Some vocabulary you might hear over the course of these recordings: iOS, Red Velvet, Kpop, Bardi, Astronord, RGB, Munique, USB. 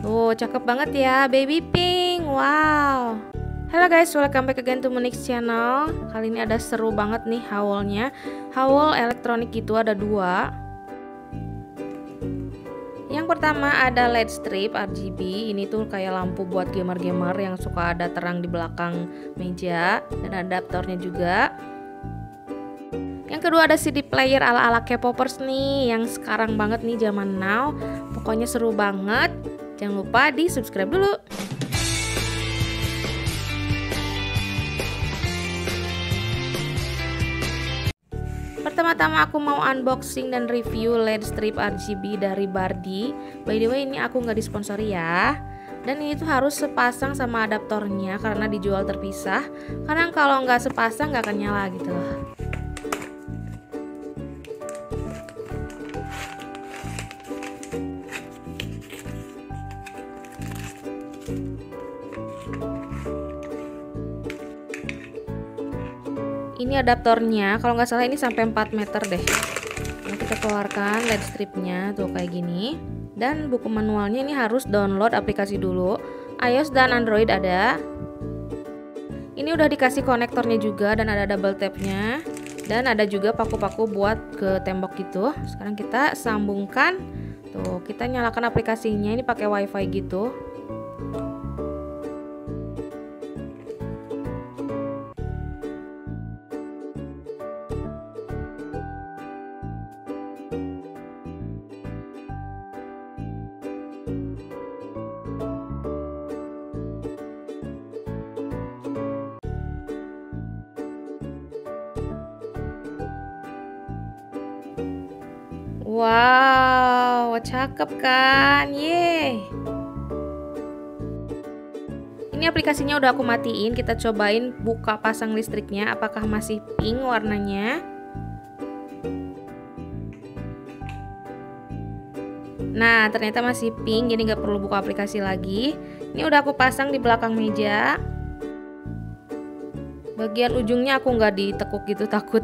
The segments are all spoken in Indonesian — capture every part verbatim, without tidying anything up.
Tuh, cakep banget ya, baby pink. Wow. Halo guys, welcome back again to Munique channel. Kali ini ada seru banget nih haulnya. Haul elektronik itu ada dua. Yang pertama ada L E D strip R G B. Ini tuh kayak lampu buat gamer-gamer yang suka ada terang di belakang meja. Dan adaptornya juga. Yang kedua ada C D player ala-ala K-popers nih, yang sekarang banget nih zaman now. Pokoknya seru banget. Jangan lupa di subscribe dulu. Pertama-tama aku mau unboxing dan review L E D strip R G B dari Bardi. By the way, ini aku nggak disponsori ya. Dan ini tuh harus sepasang sama adaptornya karena dijual terpisah. Karena kalau nggak sepasang nggak akan nyala gitu loh. Ini adaptornya, kalau nggak salah ini sampai empat meter deh. Nah, kita keluarkan L E D stripnya tuh kayak gini. Dan buku manualnya ini harus download aplikasi dulu. iOS dan Android ada. Ini udah dikasih konektornya juga dan ada double tapnya. Dan ada juga paku-paku buat ke tembok gitu. Sekarang kita sambungkan. Tuh, kita nyalakan aplikasinya. Ini pakai WiFi gitu. Wow, cakep kan? Yeay. Ini aplikasinya udah aku matiin, kita cobain buka pasang listriknya apakah masih pink warnanya. Nah, ternyata masih pink, jadi nggak perlu buka aplikasi lagi. Ini udah aku pasang di belakang meja. Bagian ujungnya aku nggak ditekuk gitu, takut.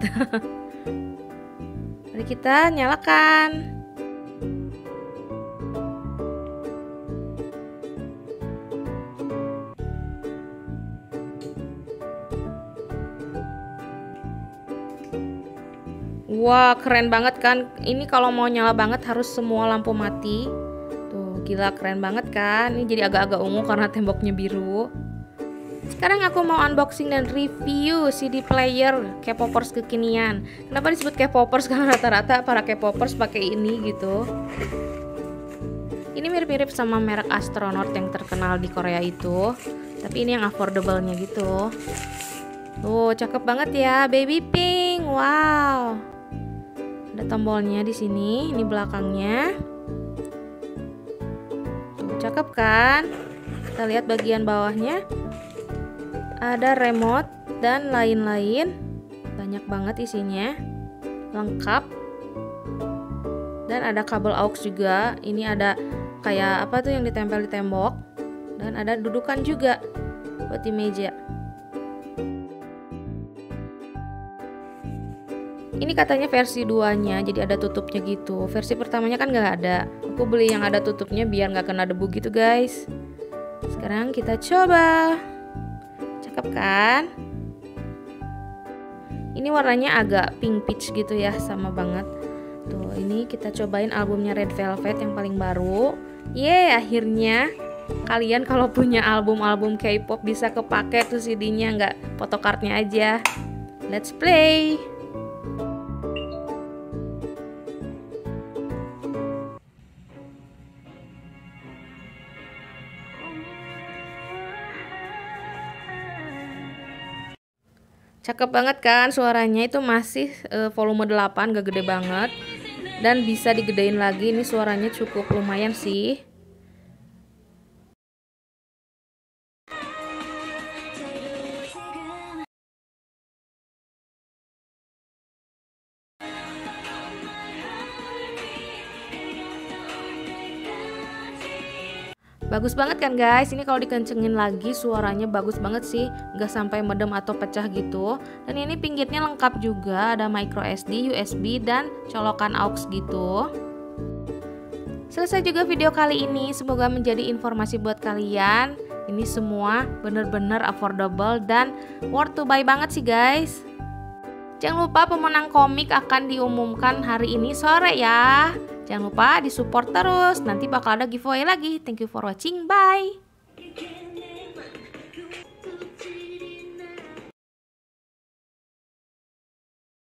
Mari kita nyalakan. Wah, keren banget kan? Ini kalau mau nyala banget harus semua lampu mati. Tuh, gila keren banget kan? Ini jadi agak-agak ungu karena temboknya biru. Sekarang aku mau unboxing dan review C D player K-popers kekinian. Kenapa disebut K-popers? Karena rata-rata para K-popers pakai ini gitu. Ini mirip-mirip sama merek Astronord yang terkenal di Korea itu. Tapi ini yang affordable-nya gitu. Tuh, cakep banget ya, baby pink. Wow. Ada tombolnya di sini, ini belakangnya. Tuh, cakep kan? Kita lihat bagian bawahnya. Ada remote dan lain-lain, banyak banget isinya, lengkap. Dan ada kabel aux juga. Ini ada kayak apa tuh yang ditempel di tembok. Dan ada dudukan juga buat di meja. Ini katanya versi duanya, jadi ada tutupnya gitu. Versi pertamanya kan nggak ada. Aku beli yang ada tutupnya biar nggak kena debu gitu guys. Sekarang kita coba. Cakep kan? Ini warnanya agak pink peach gitu ya, sama banget. Tuh, ini kita cobain albumnya Red Velvet yang paling baru. Yeay, akhirnya kalian kalau punya album-album K-pop bisa kepake tuh C D-nya, nggak photocardnya aja. Let's play. Cakep banget kan suaranya, itu masih e, volume delapan, gak gede banget. Dan bisa digedein lagi, ini suaranya cukup lumayan sih. Bagus banget kan guys, ini kalau dikencengin lagi suaranya bagus banget sih, nggak sampai medem atau pecah gitu. Dan ini pinggirnya lengkap juga, ada micro S D, U S B, dan colokan aux gitu. Selesai juga video kali ini, semoga menjadi informasi buat kalian. Ini semua bener-bener affordable dan worth to buy banget sih guys. Jangan lupa pemenang komik akan diumumkan hari ini sore ya. Jangan lupa disupport terus, nanti bakal ada giveaway lagi. Thank you for watching, bye.